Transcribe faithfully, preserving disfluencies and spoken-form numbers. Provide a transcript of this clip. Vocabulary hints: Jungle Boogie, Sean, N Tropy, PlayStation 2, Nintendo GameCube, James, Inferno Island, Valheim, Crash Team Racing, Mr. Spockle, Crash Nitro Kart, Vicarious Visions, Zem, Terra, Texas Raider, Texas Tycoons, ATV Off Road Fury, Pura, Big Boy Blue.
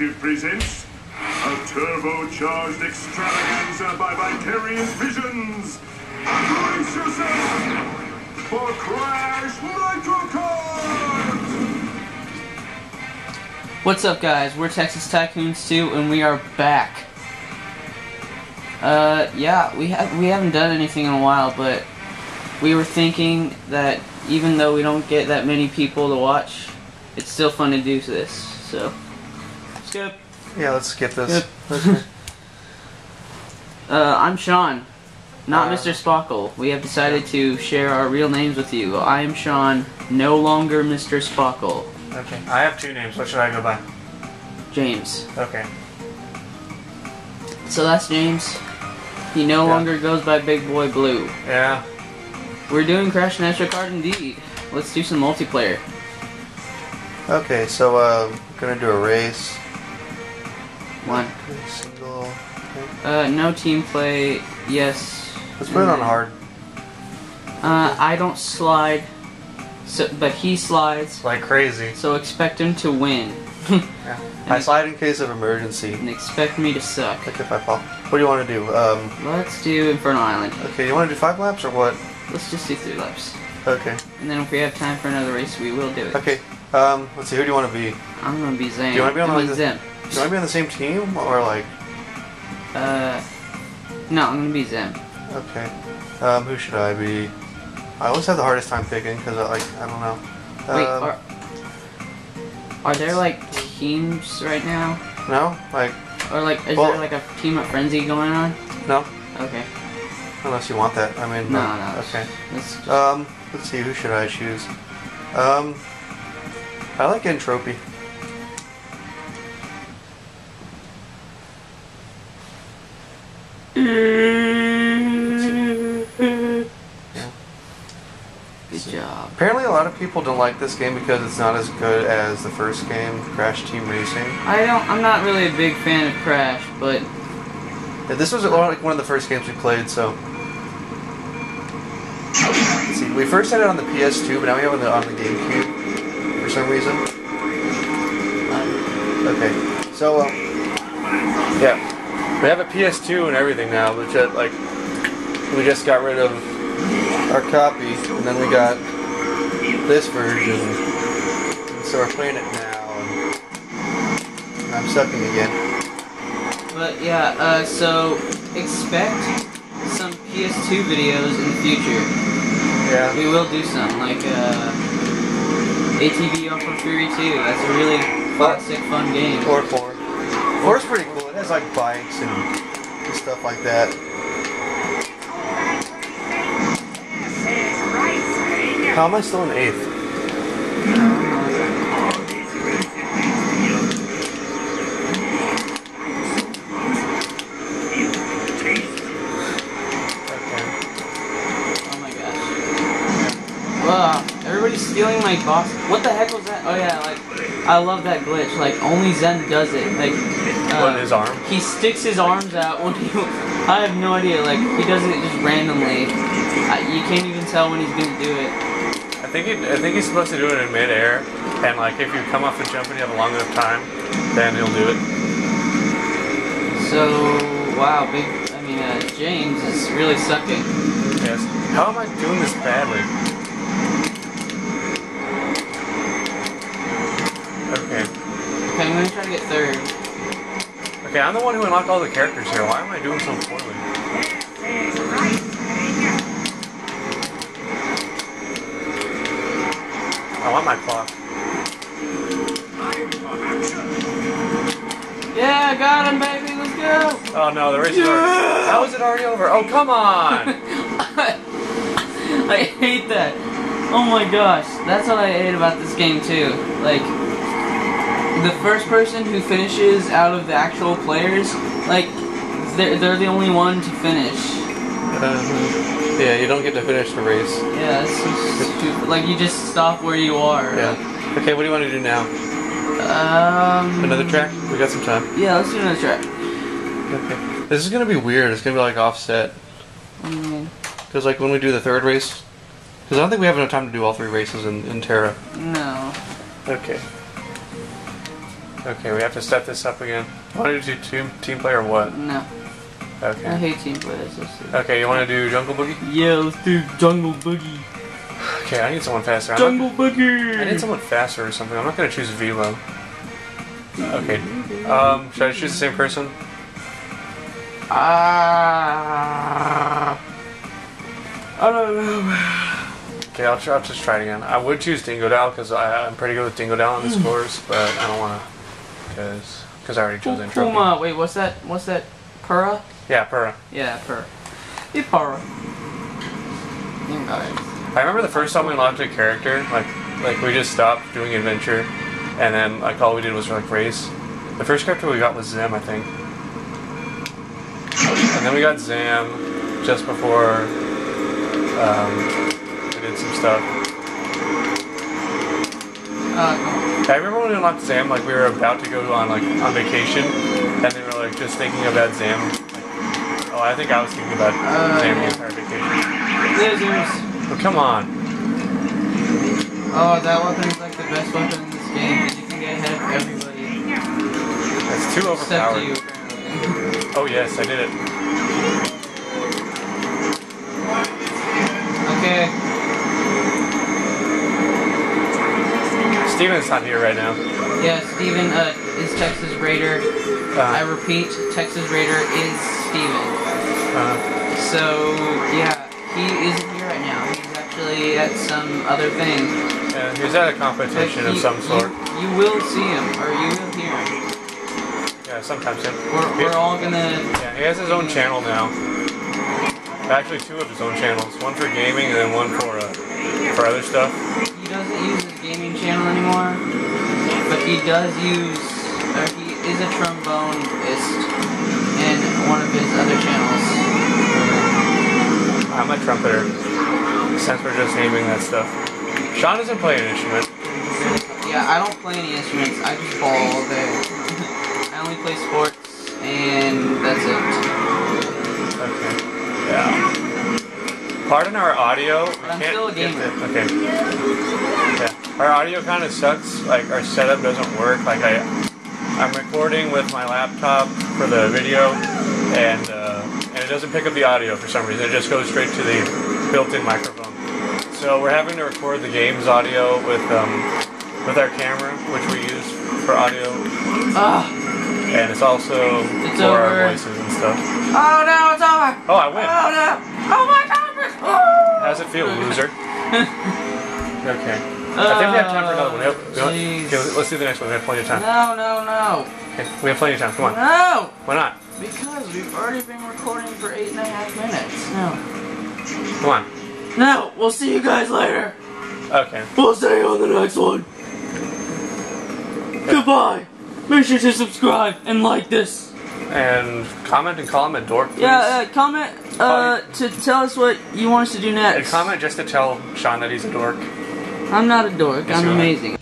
Collective presents a turbocharged extravaganza by Vicarious Visions. Brace yourself for Crash Nitro Kart! What's up, guys? We're Texas Tycoons two, and we are back. Uh, yeah, we have we haven't done anything in a while, but we were thinking that even though we don't get that many people to watch, it's still fun to do this. So, skip. Yeah, let's skip this. Skip. uh, I'm Sean, not uh, Mister Spockle. We have decided to share our real names with you. I am Sean, no longer Mister Spockle. Okay. I have two names. What should I go by? James. Okay. So that's James. He no yeah. longer goes by Big Boy Blue. Yeah. We're doing Crash Nitro Kart indeed. Let's do some multiplayer. Okay, so uh, we're gonna do a race. One. Single. Uh, no team play. Yes. Let's put it on hard. Uh, I don't slide, so but he slides like crazy. So expect him to win. Yeah. I slide in case of emergency. And expect me to suck. Like if I fall. What do you want to do? Um, Let's do Inferno Island. Okay, you want to do five laps or what? Let's just do three laps. Okay. And then if we have time for another race, we will do it. Okay. Um. Let's see. Who do you want to be? I'm gonna be Zem. Do you want to be on like Zem? Do you want to be on the same team or like? Uh. No, I'm gonna be Zem. Okay. Um. Who should I be? I always have the hardest time picking because I like I don't know. Um, Wait. Are, are there like teams right now? No. Like. Or like is well, there like a team up frenzy going on? No. Okay. Unless you want that. I mean. No. No. no okay. Let's just... Um. Let's see. Who should I choose? Um. I like N Tropy. Good job. Apparently a lot of people don't like this game because it's not as good as the first game, Crash Team Racing. I don't I'm not really a big fan of Crash, but yeah, this was like one of the first games we played, so let's see, we first had it on the P S two, but now we have it on the, on the GameCube. For some reason. Okay. So, um, yeah. We have a P S two and everything now, which, uh, like, we just got rid of our copy, and then we got this version. So we're playing it now, and I'm sucking again. But, yeah, uh, so expect some P S two videos in the future. Yeah. We will do some, like, uh... A T V Off Road Fury two, that's a really classic, fun game. Or four. four's pretty cool, it has like bikes and, and stuff like that. How am I still in eighth? Okay. Oh my gosh. Wow. Everybody's stealing my box. What the heck was that? Oh yeah, like I love that glitch. Like only Zem does it. Like uh, his arm. He sticks his arms out when he. I have no idea. Like he does it just randomly. I, you can't even tell when he's gonna do it. I think he, I think he's supposed to do it in midair, and like if you come off the jump and you have a long enough time, then he'll do it. So wow, big. I mean, uh, James is really sucking. Yes. How am I doing this badly? Okay. Okay, I'm gonna try to get third. Okay, I'm the one who unlocked all the characters here. Why am I doing so poorly? I want my clock. Yeah, I got him, baby. Let's go. Oh no, the race is over. How is it already over? Oh come on! I hate that. Oh my gosh, that's what I hate about this game too. Like. The first person who finishes out of the actual players, like, they're, they're the only one to finish. Uh, yeah, you don't get to finish the race. Yeah, it's so stupid. Like, you just stop where you are. Yeah. Like, okay, what do you want to do now? Um... Another track? We got some time. Yeah, let's do another track. Okay. This is going to be weird. It's going to be, like, offset. Because, mm. like, when we do the third race... Because I don't think we have enough time to do all three races in, in Terra. No. Okay. Okay, we have to set this up again. Want to do team, team play or what? No. Okay. I hate team play. Okay, you want to do Jungle Boogie? Yeah, let's do Jungle Boogie. Okay, I need someone faster. Jungle Boogie! I need someone faster or something. I'm not going to choose Velo. Okay. Um, should I choose the same person? Ah. Uh, I don't know. Okay, I'll, try, I'll just try it again. I would choose Dingo Dal because I'm pretty good with Dingo Dal on the scores, but I don't want to because because I already chose N Tropy. Puma. Wait, what's that? What's that? Pura? Yeah, Pura. Yeah, Pura. Hey, Pura. You guys. I remember the first time we launched a character, like like we just stopped doing adventure, and then like all we did was like race. The first character we got was Zem, I think, and then we got Zam just before um, we did some stuff. Uh, I remember when we unlocked Zam, like we were about to go on like on vacation, and they were like just thinking about Zam. Like, oh, I think I was thinking about uh, Zam the entire vacation. Yeah, oh, come on. Oh, that weapon's like the best weapon in this game, because you can get ahead of everybody. That's too overpowered. Except you, oh yes, I did it. Okay. Steven's not here right now. Yeah, Steven uh, is Texas Raider. Uh, I repeat, Texas Raider is Steven. Uh, so, yeah, he isn't here right now. At some other thing. Yeah, he was at a competition he, of some sort. You, you will see him, or you will hear him. Yeah, sometimes. Him. We're, we're all gonna... Yeah, he has his own channel now. Actually, two of his own channels. One for gaming, and then one for, uh, for other stuff. He doesn't use his gaming channel anymore, but he does use... Or he is a trombonist in one of his other channels. I'm a trumpeter. Since we're just naming that stuff. Sean doesn't play an instrument. Yeah, I don't play any instruments. I just ball all day. I only play sports, and that's it. Okay. Yeah. Pardon our audio. But we I'm can't still a gamer. Okay. Yeah. Our audio kind of sucks. Like, our setup doesn't work. Like, I, I'm recording with my laptop for the video, and, uh, and it doesn't pick up the audio for some reason. It just goes straight to the built-in microphone. So we're having to record the game's audio with um, with our camera, which we use for audio, uh, and it's also it's for over. our voices and stuff. Oh no, it's over! Oh, I win! Oh no! Oh my God! Oh. How's it feel, loser? Okay. Uh, I think we have time for another one. Have, okay, let's do the next one. We have plenty of time. No, no, no. Okay, we have plenty of time. Come on. No. Why not? Because we've already been recording for eight and a half minutes. No. Come on. Now, we'll see you guys later. Okay. We'll see you on the next one. Okay. Goodbye. Make sure to subscribe and like this. And comment and call him a dork, please. Yeah, uh, comment uh, to tell us what you want us to do next. And comment just to tell Sean that he's a dork. I'm not a dork. Yes, I'm amazing. Are.